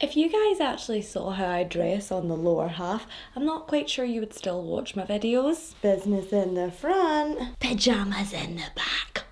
If you guys actually saw how I dress on the lower half, I'm not quite sure you would still watch my videos. Business in the front, pyjamas in the back.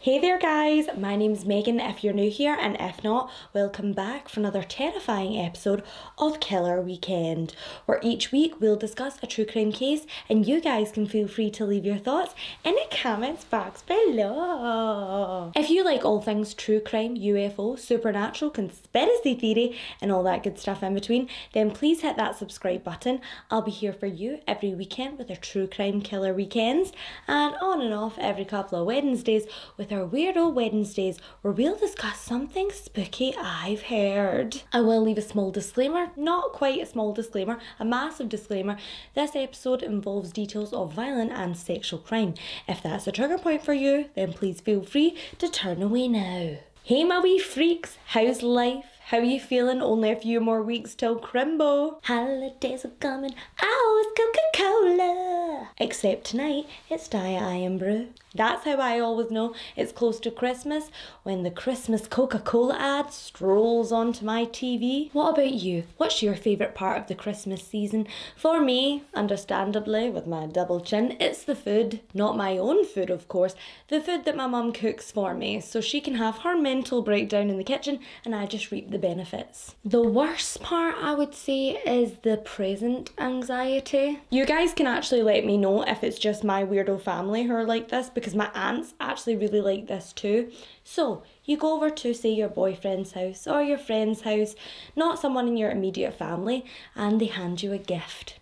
Hey there guys, my name's Megan if you're new here, and if not, welcome back for another terrifying episode of Killer Weekend, where each week we'll discuss a true crime case and you guys can feel free to leave your thoughts in the comments box below. If you like all things true crime, UFO, supernatural, conspiracy theory and all that good stuff in between, then please hit that subscribe button. I'll be here for you every weekend with our true crime Killer Weekends, and on and off every couple of Wednesdays with our Weirdo Wednesdays, where we'll discuss something spooky I've heard. I will leave a small disclaimer, not quite a small disclaimer, a massive disclaimer. This episode involves details of violent and sexual crime. If that's a trigger point for you, then please feel free to turn away now. Hey my wee freaks, how's life? How are you feeling? Only a few more weeks till Crimbo. Holidays are coming, oh it's Coca-Cola. Except tonight, it's Diet Iron Brew. That's how I always know it's close to Christmas, when the Christmas Coca-Cola ad strolls onto my TV. What about you? What's your favourite part of the Christmas season? For me, understandably, with my double chin, it's the food. Not my own food, of course. The food that my mum cooks for me, so she can have her mental breakdown in the kitchen and I just reap the benefits. The worst part, I would say, is the present anxiety. You guys can actually let me know if it's just my weirdo family who are like this, because my aunts actually really like this too. So you go over to, say, your boyfriend's house or your friend's house, not someone in your immediate family, and they hand you a gift.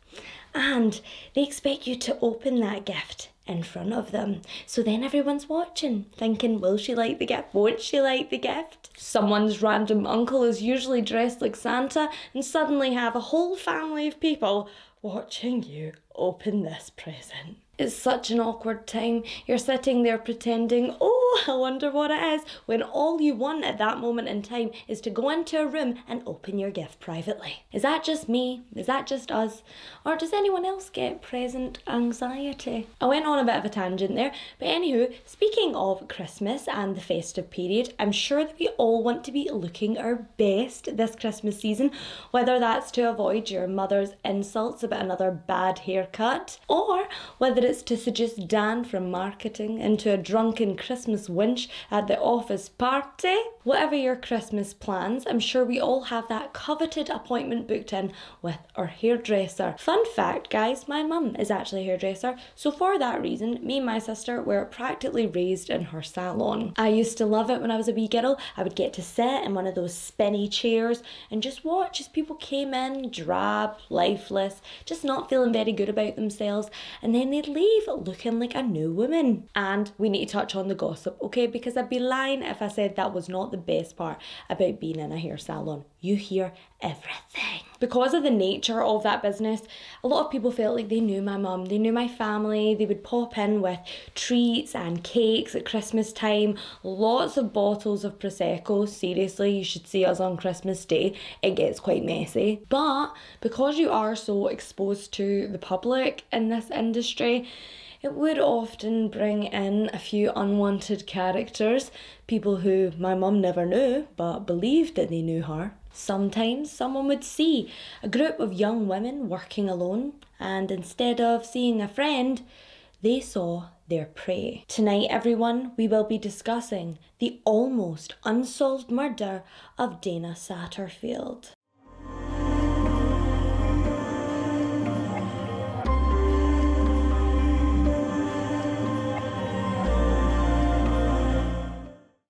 And they expect you to open that gift in front of them. So then everyone's watching, thinking, will she like the gift? Won't she like the gift? Someone's random uncle is usually dressed like Santa, and suddenly have a whole family of people watching you open this present. It's such an awkward time. You're sitting there pretending, oh, I wonder what it is, when all you want at that moment in time is to go into a room and open your gift privately. Is that just me? Is that just us? Or does anyone else get present anxiety? I went on a bit of a tangent there, but anywho, speaking of Christmas and the festive period, I'm sure that we all want to be looking our best this Christmas season, whether that's to avoid your mother's insults about another bad haircut, or whether it's to seduce Dan from marketing into a drunken Christmas wench at the office party. Whatever your Christmas plans, I'm sure we all have that coveted appointment booked in with our hairdresser. Fun fact guys, my mum is actually a hairdresser, so for that reason, me and my sister were practically raised in her salon. I used to love it when I was a wee girl. I would get to sit in one of those spinny chairs and just watch as people came in, drab, lifeless, just not feeling very good about themselves, and then they'd leave looking like a new woman. And we need to touch on the gossip, okay? Because I'd be lying if I said that was not the best part about being in a hair salon. You hear everything. Because of the nature of that business, a lot of people felt like they knew my mum, they knew my family, they would pop in with treats and cakes at Christmas time, lots of bottles of Prosecco. Seriously, you should see us on Christmas Day, it gets quite messy. But because you are so exposed to the public in this industry, it would often bring in a few unwanted characters, people who my mum never knew but believed that they knew her. Sometimes someone would see a group of young women working alone, and instead of seeing a friend, they saw their prey. Tonight everyone, we will be discussing the almost unsolved murder of Dana Satterfield.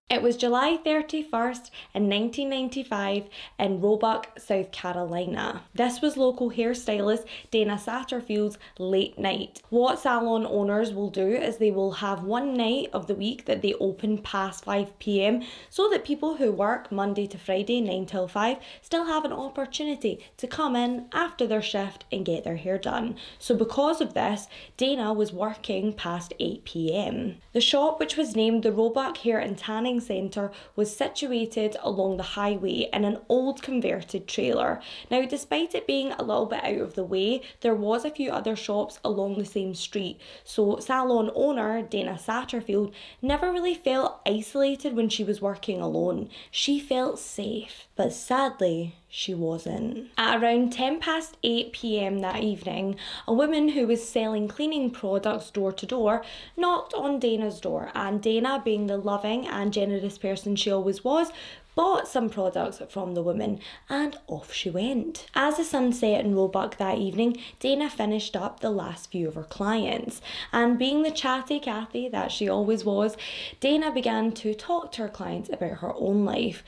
It was July 31st in 1995 in Roebuck, South Carolina. This was local hairstylist Dana Satterfield's late night. What salon owners will do is they will have one night of the week that they open past 5 p.m. so that people who work Monday to Friday 9 till 5 still have an opportunity to come in after their shift and get their hair done. So because of this, Dana was working past 8 p.m. The shop, which was named the Roebuck Hair and Tanning Centre, was situated along the highway in an old converted trailer. Now, despite it being a little bit out of the way, there was a few other shops along the same street, so salon owner Dana Satterfield never really felt isolated when she was working alone. She felt safe, but sadly she wasn't. At around 8:10 p.m. that evening, a woman who was selling cleaning products door to door knocked on Dana's door, and Dana, being the loving and generous person she always was, bought some products from the woman, and off she went. As the sun set in Roebuck that evening, Dana finished up the last few of her clients, and being the chatty Cathy that she always was, Dana began to talk to her clients about her own life.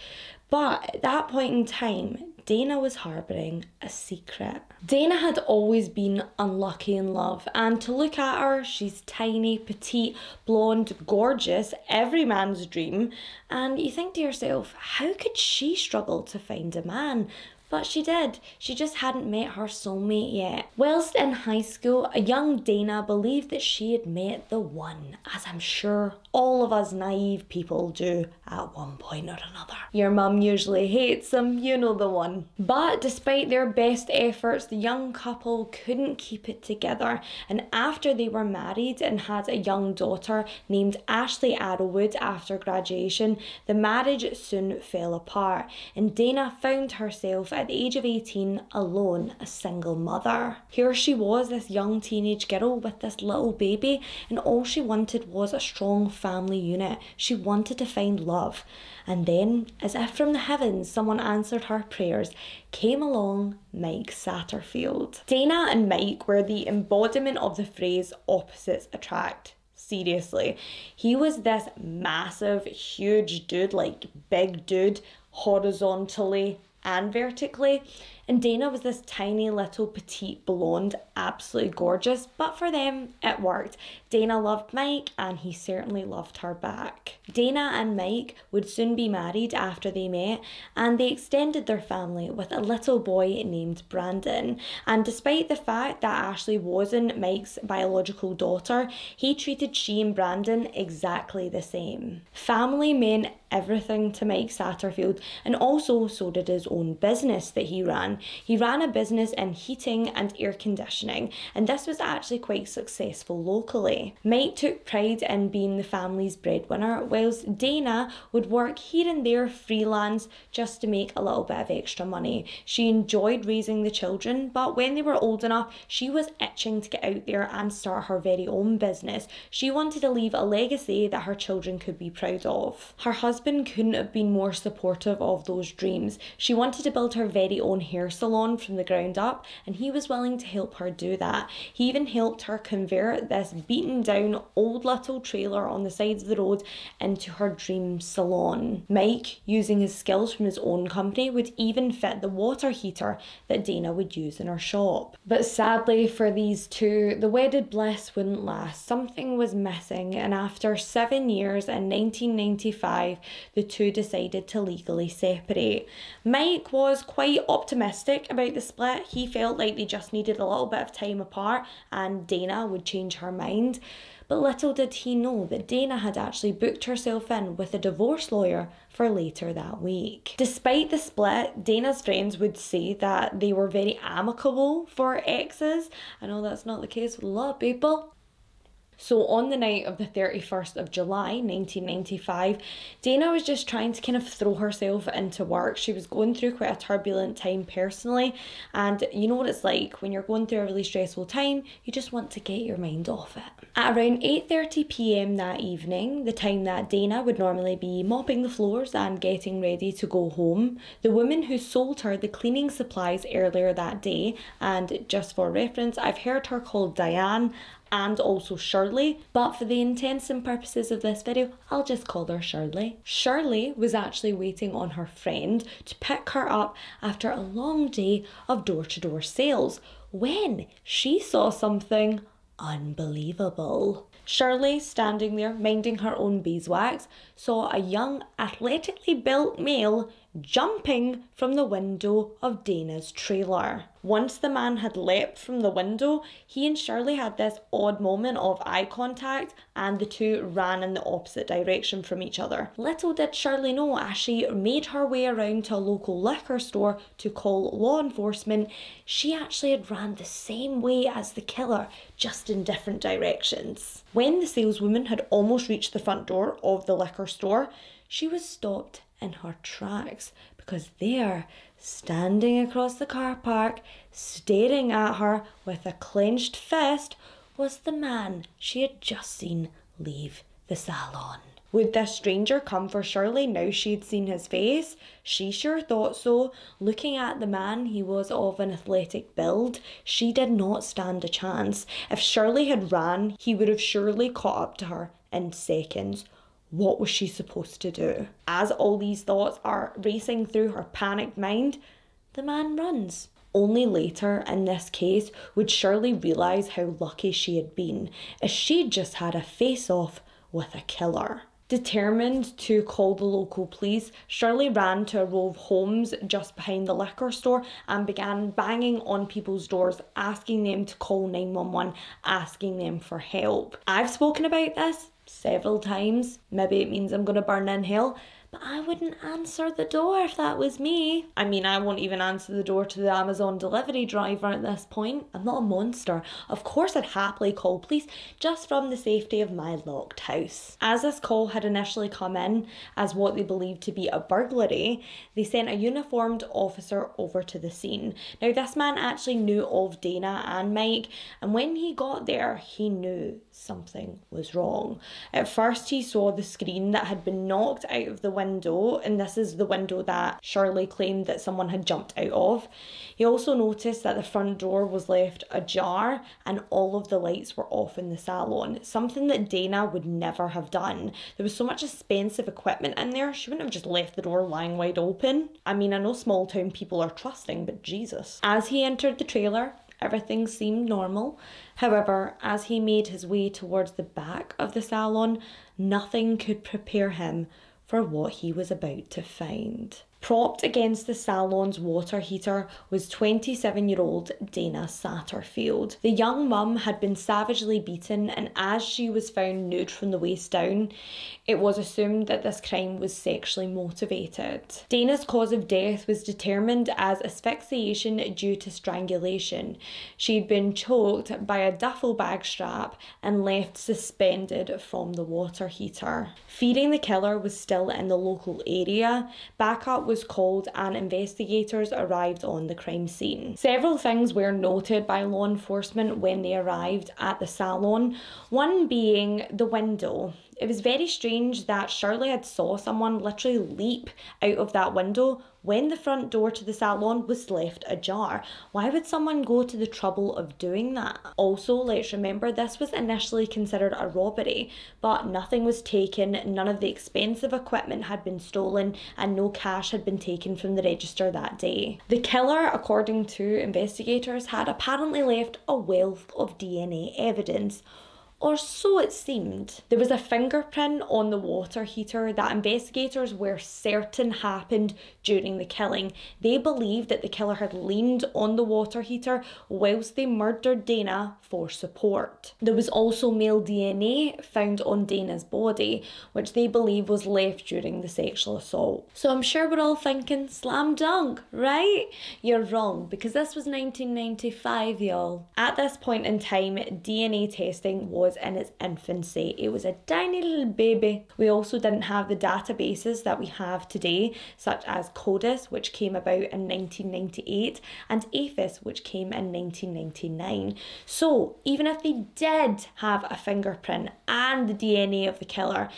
But at that point in time, Dana was harbouring a secret. Dana had always been unlucky in love, and to look at her, she's tiny, petite, blonde, gorgeous, every man's dream. And you think to yourself, how could she struggle to find a man? But she did. She just hadn't met her soulmate yet. Whilst in high school, a young Dana believed that she had met the one, as I'm sure all of us naive people do at one point or another. Your mum usually hates them, you know the one. But despite their best efforts, the young couple couldn't keep it together. And after they were married and had a young daughter named Ashley Arrowood after graduation, the marriage soon fell apart, and Dana found herself at the age of 18, alone, a single mother. Here she was, this young teenage girl with this little baby, and all she wanted was a strong family unit. She wanted to find love. And then, as if from the heavens someone answered her prayers, came along Mike Satterfield. Dana and Mike were the embodiment of the phrase opposites attract. Seriously. He was this massive, huge dude, like big dude, horizontally and vertically, and Dana was this tiny little petite blonde, absolutely gorgeous. But for them, it worked. Dana loved Mike, and he certainly loved her back. Dana and Mike would soon be married after they met, and they extended their family with a little boy named Brandon. And despite the fact that Ashley wasn't Mike's biological daughter, he treated she and Brandon exactly the same. Family meant everything to Mike Satterfield, and also so did his own business that he ran. He ran a business in heating and air conditioning, and this was actually quite successful locally. Mike took pride in being the family's breadwinner, whilst Dana would work here and there freelance just to make a little bit of extra money. She enjoyed raising the children, but when they were old enough, she was itching to get out there and start her very own business. She wanted to leave a legacy that her children could be proud of. Her husband couldn't have been more supportive of those dreams. She wanted to build her very own hair salon from the ground up, and he was willing to help her do that. He even helped her convert this beaten down old little trailer on the sides of the road into her dream salon. Mike, using his skills from his own company, would even fit the water heater that Dana would use in her shop. But sadly for these two, the wedded bliss wouldn't last. Something was missing, and after 7 years in 1995, the two decided to legally separate. Mike was quite optimistic about the split. He felt like they just needed a little bit of time apart and Dana would change her mind. But little did he know that Dana had actually booked herself in with a divorce lawyer for later that week. Despite the split, Dana's friends would say that they were very amicable for exes. I know that's not the case with a lot of people. So on the night of the 31st of July 1995, Dana was just trying to kind of throw herself into work. She was going through quite a turbulent time personally, and you know what it's like when you're going through a really stressful time, you just want to get your mind off it. At around 8:30 p.m. that evening, the time that Dana would normally be mopping the floors and getting ready to go home, the woman who sold her the cleaning supplies earlier that day, and just for reference, I've heard her called Diane, and also Shirley, but for the intents and purposes of this video, I'll just call her Shirley. Shirley was actually waiting on her friend to pick her up after a long day of door-to-door sales when she saw something unbelievable. Shirley, standing there minding her own beeswax, saw a young, athletically built male jumping from the window of Dana's trailer. Once the man had leapt from the window, he and Shirley had this odd moment of eye contact, and the two ran in the opposite direction from each other. Little did Shirley know, as she made her way around to a local liquor store to call law enforcement, she actually had run the same way as the killer, just in different directions. When the saleswoman had almost reached the front door of the liquor store, she was stopped in her tracks, because there, standing across the car park, staring at her with a clenched fist, was the man she had just seen leave the salon. Would this stranger come for Shirley now she'd seen his face? She sure thought so. Looking at the man, he was of an athletic build. She did not stand a chance. If Shirley had ran, he would have surely caught up to her in seconds. What was she supposed to do? As all these thoughts are racing through her panicked mind, the man runs. Only later, in this case, would Shirley realise how lucky she had been, as she'd just had a face-off with a killer. Determined to call the local police, Shirley ran to a row of homes just behind the liquor store and began banging on people's doors, asking them to call 911, asking them for help. I've spoken about this several times. Maybe it means I'm going to burn in hell, but I wouldn't answer the door if that was me. I mean, I won't even answer the door to the Amazon delivery driver at this point. I'm not a monster. Of course I'd happily call police just from the safety of my locked house. As this call had initially come in as what they believed to be a burglary, they sent a uniformed officer over to the scene. Now, this man actually knew of Dana and Mike, and when he got there, he knew something was wrong. At first, he saw the screen that had been knocked out of the window, and this is the window that Shirley claimed that someone had jumped out of. He also noticed that the front door was left ajar and all of the lights were off in the salon, something that Dana would never have done. There was so much expensive equipment in there, she wouldn't have just left the door lying wide open. I mean, I know small town people are trusting, but Jesus. As he entered the trailer, everything seemed normal. However, as he made his way towards the back of the salon, nothing could prepare him for what he was about to find. Propped against the salon's water heater was 27-year-old Dana Satterfield. The young mum had been savagely beaten, and as she was found nude from the waist down, it was assumed that this crime was sexually motivated. Dana's cause of death was determined as asphyxiation due to strangulation. She'd been choked by a duffel bag strap and left suspended from the water heater. Fearing the killer was still in the local area, backup was called and investigators arrived on the crime scene. Several things were noted by law enforcement when they arrived at the salon, one being the window. It was very strange that Shirley had saw someone literally leap out of that window when the front door to the salon was left ajar. Why would someone go to the trouble of doing that? Also, let's remember this was initially considered a robbery, but nothing was taken, none of the expensive equipment had been stolen, and no cash had been taken from the register that day. The killer, according to investigators, had apparently left a wealth of DNA evidence, or so it seemed. There was a fingerprint on the water heater that investigators were certain happened during the killing. They believed that the killer had leaned on the water heater whilst they murdered Dana for support. There was also male DNA found on Dana's body, which they believe was left during the sexual assault. So I'm sure we're all thinking, slam dunk, right? You're wrong, because this was 1995, y'all. At this point in time, DNA testing was in its infancy. It was a tiny little baby. We also didn't have the databases that we have today, such as CODIS, which came about in 1998, and AFIS, which came in 1999. So even if they did have a fingerprint and the DNA of the killer,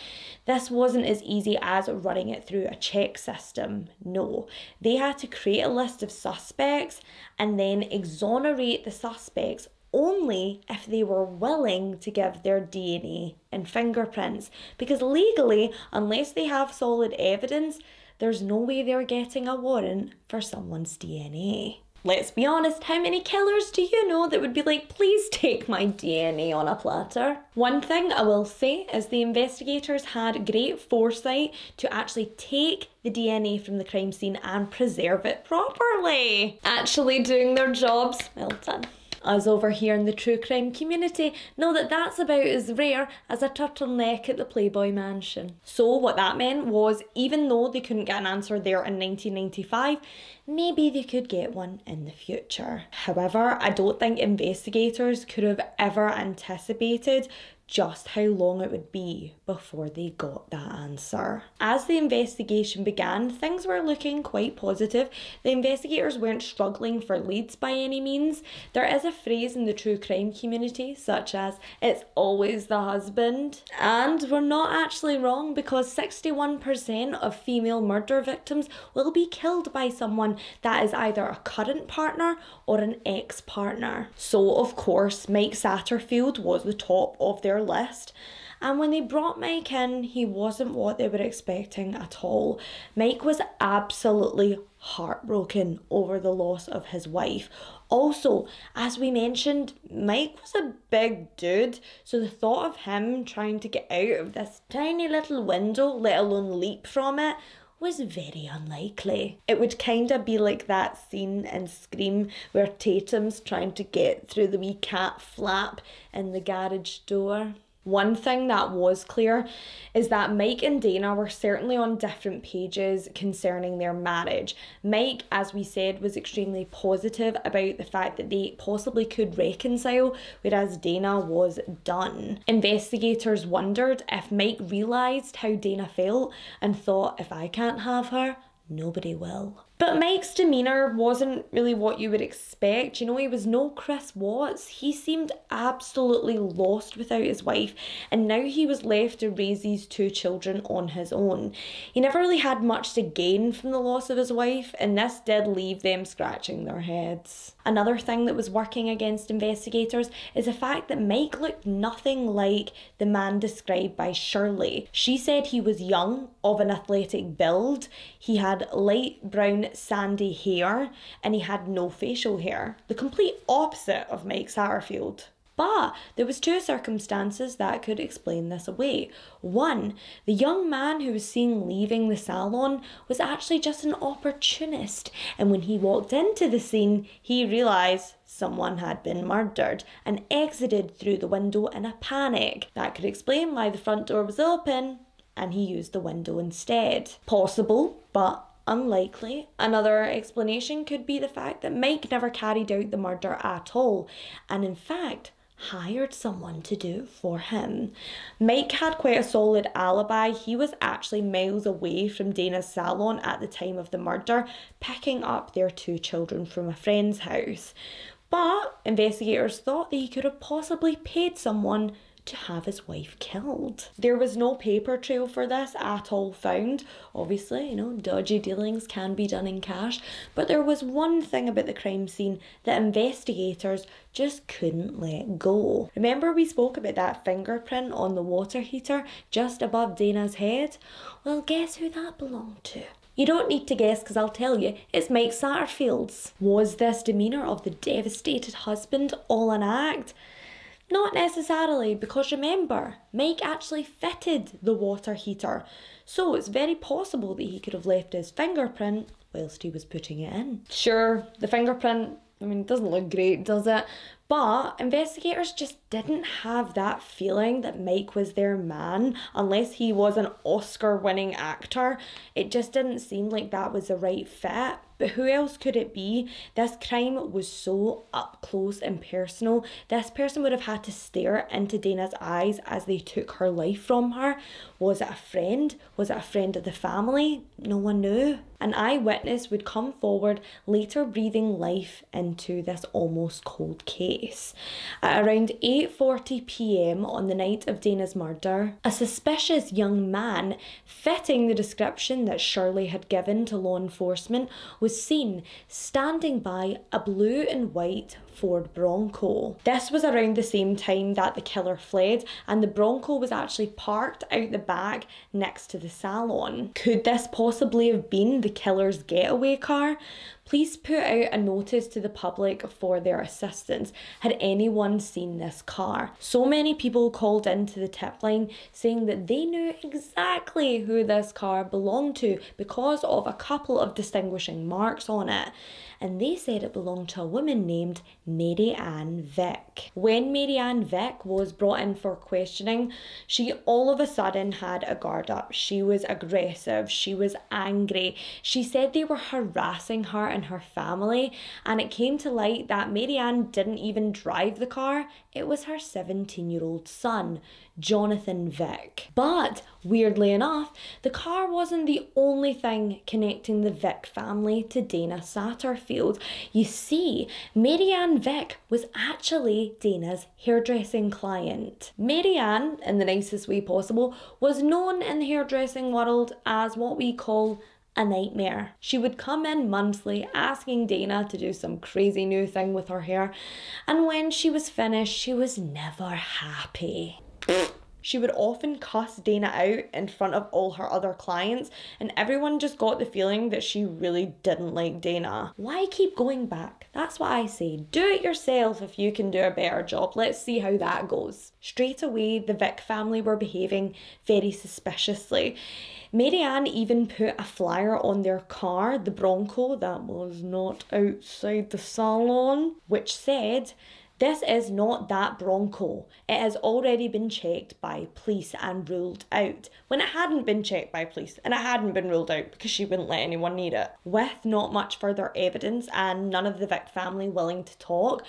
this wasn't as easy as running it through a check system. No, they had to create a list of suspects and then exonerate the suspects only if they were willing to give their DNA and fingerprints, because legally, unless they have solid evidence, there's no way they're getting a warrant for someone's DNA. Let's be honest, how many killers do you know that would be like, please take my DNA on a platter? One thing I will say is the investigators had great foresight to actually take the DNA from the crime scene and preserve it properly. Actually doing their jobs. Well done. Us over here in the true crime community know that that's about as rare as a turtleneck at the Playboy Mansion. So what that meant was, even though they couldn't get an answer there in 1995, maybe they could get one in the future. However, I don't think investigators could have ever anticipated just how long it would be before they got that answer. As the investigation began, things were looking quite positive. The investigators weren't struggling for leads by any means. There is a phrase in the true crime community such as, "It's always the husband." And we're not actually wrong, because 61% of female murder victims will be killed by someone that is either a current partner or an ex-partner. So of course, Mike Satterfield was the top of their list. And when they brought Mike in, he wasn't what they were expecting at all. Mike was absolutely heartbroken over the loss of his wife. Also, as we mentioned, Mike was a big dude, so the thought of him trying to get out of this tiny little window, let alone leap from it, was very unlikely. It would kinda be like that scene in Scream where Tatum's trying to get through the wee cat flap in the garage door. One thing that was clear is that Mike and Dana were certainly on different pages concerning their marriage. Mike, as we said, was extremely positive about the fact that they possibly could reconcile, whereas Dana was done. Investigators wondered if Mike realised how Dana felt and thought, if I can't have her, nobody will. But Mike's demeanour wasn't really what you would expect. You know, he was no Chris Watts. He seemed absolutely lost without his wife, and now he was left to raise these two children on his own. He never really had much to gain from the loss of his wife, and this did leave them scratching their heads. Another thing that was working against investigators is the fact that Mike looked nothing like the man described by Shirley. She said he was young, of an athletic build, he had light brown sandy hair, and he had no facial hair. The complete opposite of Mike Satterfield. But there was two circumstances that could explain this away. One, the young man who was seen leaving the salon was actually just an opportunist, and when he walked into the scene, he realised someone had been murdered and exited through the window in a panic. That could explain why the front door was open and he used the window instead. Possible, but unlikely. Another explanation could be the fact that Mike never carried out the murder at all, and in fact hired someone to do it for him. Mike had quite a solid alibi. He was actually miles away from Dana's salon at the time of the murder, picking up their two children from a friend's house. But investigators thought that he could have possibly paid someone to have his wife killed. There was no paper trail for this at all found. Obviously, you know, dodgy dealings can be done in cash, but there was one thing about the crime scene that investigators just couldn't let go. Remember we spoke about that fingerprint on the water heater just above Dana's head? Well, guess who that belonged to? You don't need to guess, because I'll tell you, it's Mike Satterfield's. Was this demeanour of the devastated husband all an act? Not necessarily, because remember, Mike actually fitted the water heater, so it's very possible that he could have left his fingerprint whilst he was putting it in. Sure, the fingerprint, I mean, it doesn't look great, does it? But investigators just didn't have that feeling that Mike was their man, unless he was an Oscar-winning actor. It just didn't seem like that was the right fit. But who else could it be? This crime was so up close and personal. This person would have had to stare into Dana's eyes as they took her life from her. Was it a friend? Was it a friend of the family? No one knew. An eyewitness would come forward later, breathing life into this almost cold case. At around 8:40 p.m. on the night of Dana's murder, a suspicious young man, fitting the description that Shirley had given to law enforcement, was seen standing by a blue and white Ford Bronco. This was around the same time that the killer fled, and the Bronco was actually parked out the back next to the salon. Could this possibly have been the killer's getaway car? Police put out a notice to the public for their assistance. Had anyone seen this car? So many people called into the tip line saying that they knew exactly who this car belonged to because of a couple of distinguishing marks on it. and they said it belonged to a woman named Mary Ann Vick. When Mary Ann Vick was brought in for questioning, she all of a sudden had a guard up. She was aggressive, she was angry. She said they were harassing her and her family, and it came to light that Mary Ann didn't even drive the car. It was her 17-year-old son, Jonathan Vick. But weirdly enough, the car wasn't the only thing connecting the Vick family to Dana Satterfield. You see, Mary Ann Vick was actually Dana's hairdressing client. Mary Ann, in the nicest way possible, was known in the hairdressing world as what we call a nightmare. She would come in monthly asking Dana to do some crazy new thing with her hair, and when she was finished, she was never happy. She would often cuss Dana out in front of all her other clients, and everyone just got the feeling that she really didn't like Dana. Why keep going back? That's what I say. Do it yourself if you can do a better job. Let's see how that goes. Straight away, the Vick family were behaving very suspiciously. Mary Ann even put a flyer on their car, the Bronco, that was not outside the salon, which said, "This is not that Bronco. It has already been checked by police and ruled out." When it hadn't been checked by police and it hadn't been ruled out because she wouldn't let anyone need it. With not much further evidence and none of the Vick family willing to talk,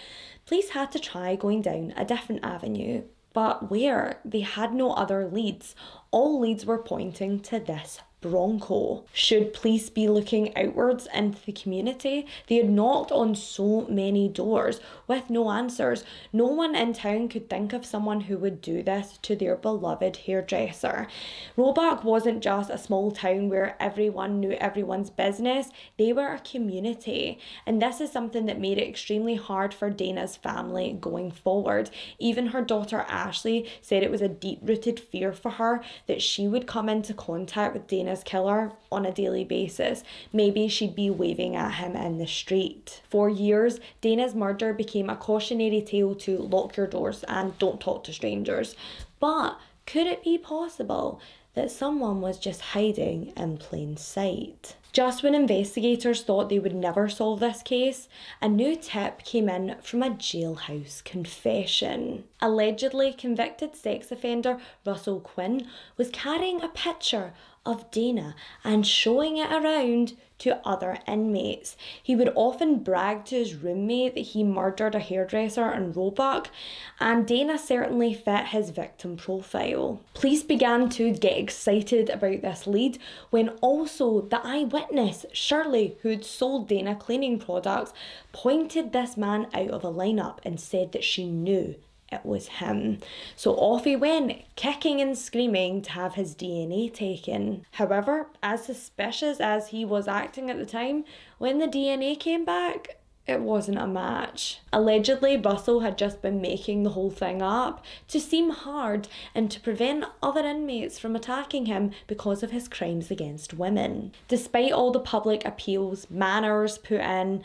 police had to try going down a different avenue. But where? They had no other leads. All leads were pointing to this Bronco. Should police be looking outwards into the community? They had knocked on so many doors with no answers. No one in town could think of someone who would do this to their beloved hairdresser. Roebuck wasn't just a small town where everyone knew everyone's business. They were a community, and this is something that made it extremely hard for Dana's family going forward. Even her daughter Ashley said it was a deep-rooted fear for her that she would come into contact with Dana killer on a daily basis. Maybe she'd be waving at him in the street. For years, Dana's murder became a cautionary tale to lock your doors and don't talk to strangers. But could it be possible that someone was just hiding in plain sight? Just when investigators thought they would never solve this case, a new tip came in from a jailhouse confession. Allegedly, convicted sex offender Russell Quinn was carrying a picture of Dana and showing it around to other inmates. He would often brag to his roommate that he murdered a hairdresser in Roebuck, and Dana certainly fit his victim profile. Police began to get excited about this lead when also the eyewitness, Shirley, who'd sold Dana cleaning products, pointed this man out of a lineup and said that she knew it was him. So off he went, kicking and screaming to have his DNA taken. However, as suspicious as he was acting at the time, when the DNA came back, it wasn't a match. Allegedly, Russell had just been making the whole thing up to seem hard and to prevent other inmates from attacking him because of his crimes against women. Despite all the public appeals, manners put in,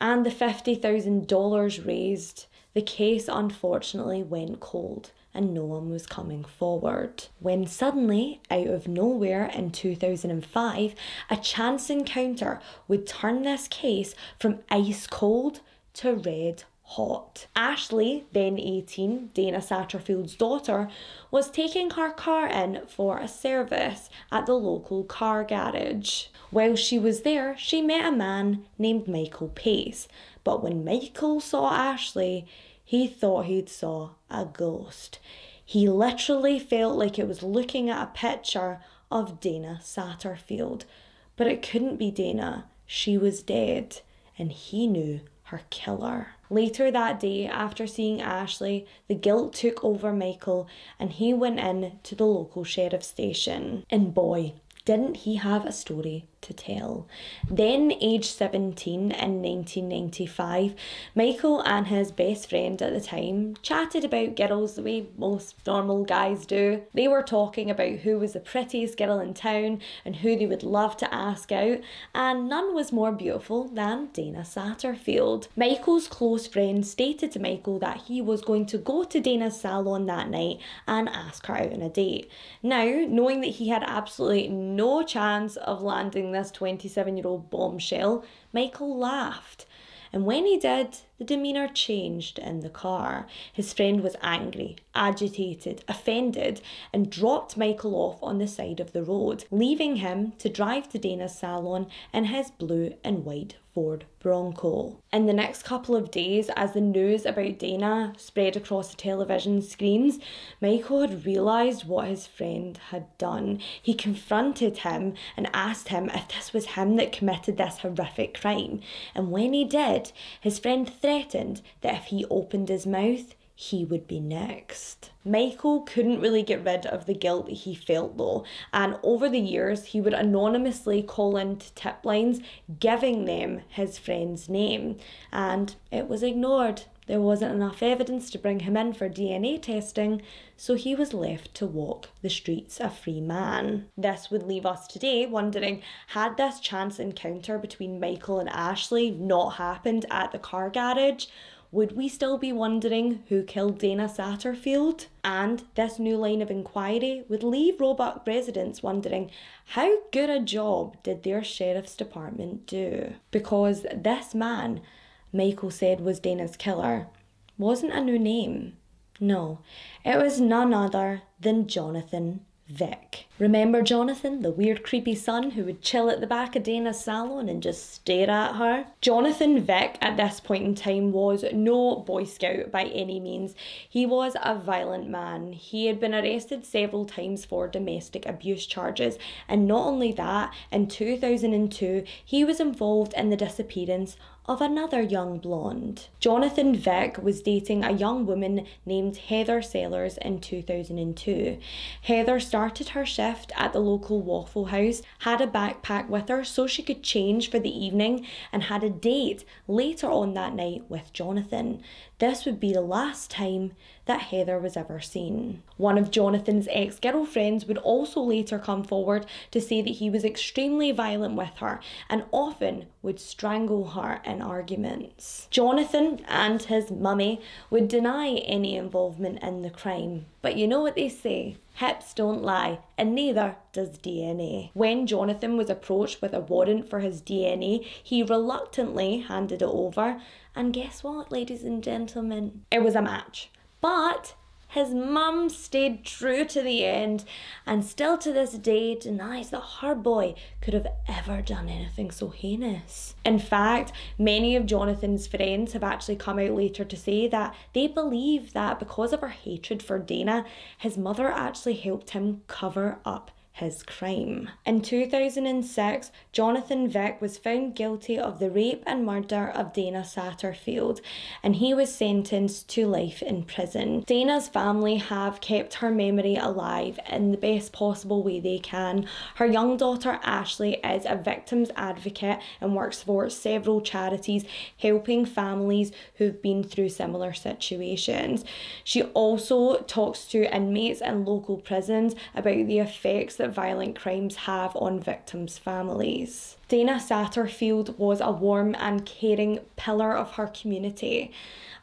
and the $50,000 raised, the case unfortunately went cold and no one was coming forward. When suddenly, out of nowhere in 2005, a chance encounter would turn this case from ice cold to red hot. Ashley, then 18, Dana Satterfield's daughter, was taking her car in for a service at the local car garage. While she was there, she met a man named Michael Pace. But when Michael saw Ashley, he thought he'd saw a ghost. He literally felt like it was looking at a picture of Dana Satterfield. But it couldn't be Dana. She was dead, and he knew her killer. Later that day, after seeing Ashley, the guilt took over Michael, and he went in to the local sheriff's station. And boy, didn't he have a story to tell. Then age 17 in 1995, Michael and his best friend at the time chatted about girls the way most normal guys do. They were talking about who was the prettiest girl in town and who they would love to ask out, and none was more beautiful than Dana Satterfield. Michael's close friend stated to Michael that he was going to go to Dana's salon that night and ask her out on a date. Now, knowing that he had absolutely no chance of landing this 27-year-old bombshell, Michael laughed. And when he did, the demeanour changed in the car. His friend was angry, agitated, offended, and dropped Michael off on the side of the road, leaving him to drive to Dana's salon in his blue and white Ford Bronco. In the next couple of days, as the news about Dana spread across the television screens, Michael had realised what his friend had done. He confronted him and asked him if this was him that committed this horrific crime. And when he did, his friend threatened that if he opened his mouth, he would be next. Michael couldn't really get rid of the guilt he felt though, and over the years he would anonymously call into tip lines giving them his friend's name, and it was ignored. There wasn't enough evidence to bring him in for DNA testing, so he was left to walk the streets a free man. This would leave us today wondering, had this chance encounter between Michael and Ashley not happened at the car garage, would we still be wondering who killed Dana Satterfield? And this new line of inquiry would leave Roebuck residents wondering, how good a job did their sheriff's department do? Because this man Michael said was Dana's killer wasn't a new name. No, it was none other than Jonathan Vick. Remember Jonathan, the weird creepy son who would chill at the back of Dana's salon and just stare at her? Jonathan Vick at this point in time was no Boy Scout by any means. He was a violent man. He had been arrested several times for domestic abuse charges, and not only that, in 2002 he was involved in the disappearance of another young blonde. Jonathan Vick was dating a young woman named Heather Sellers in 2002. Heather started her shift at the local Waffle House, had a backpack with her so she could change for the evening, and had a date later on that night with Jonathan. This would be the last time that Heather was ever seen. One of Jonathan's ex-girlfriends would also later come forward to say that he was extremely violent with her and often would strangle her in arguments. Jonathan and his mummy would deny any involvement in the crime, but you know what they say, hips don't lie, and neither does DNA. When Jonathan was approached with a warrant for his DNA, he reluctantly handed it over, and guess what, ladies and gentlemen? It was a match. But his mum stayed true to the end and still to this day denies that her boy could have ever done anything so heinous. In fact, many of Jonathan's friends have actually come out later to say that they believe that because of her hatred for Dana, his mother actually helped him cover up his crime. In 2006, Jonathan Vick was found guilty of the rape and murder of Dana Satterfield, and he was sentenced to life in prison. Dana's family have kept her memory alive in the best possible way they can. Her young daughter Ashley is a victims advocate and works for several charities helping families who've been through similar situations. She also talks to inmates in local prisons about the effects that violent crimes have on victims' families. Dana Satterfield was a warm and caring pillar of her community,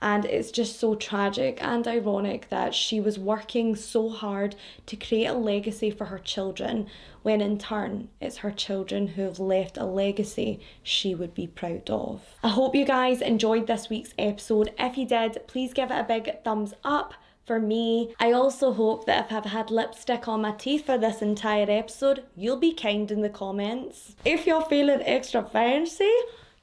and it's just so tragic and ironic that she was working so hard to create a legacy for her children, when in turn it's her children who have left a legacy she would be proud of. I hope you guys enjoyed this week's episode. If you did, please give it a big thumbs up for me. I also hope that if I've had lipstick on my teeth for this entire episode, you'll be kind in the comments. If you're feeling extra fancy,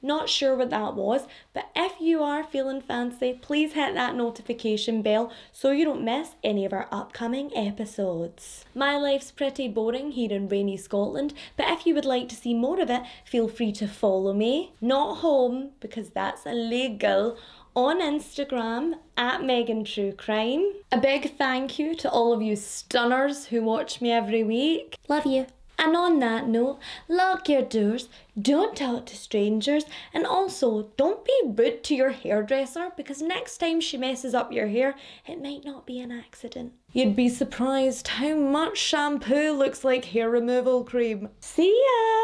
not sure what that was, but if you are feeling fancy, please hit that notification bell so you don't miss any of our upcoming episodes. My life's pretty boring here in rainy Scotland, but if you would like to see more of it, feel free to follow me. Not home, because that's illegal. On Instagram at Megan TrueCrime. A big thank you to all of you stunners who watch me every week. Love you. And on that note, lock your doors, don't talk to strangers, and also don't be rude to your hairdresser, because next time she messes up your hair, it might not be an accident. You'd be surprised how much shampoo looks like hair removal cream. See ya!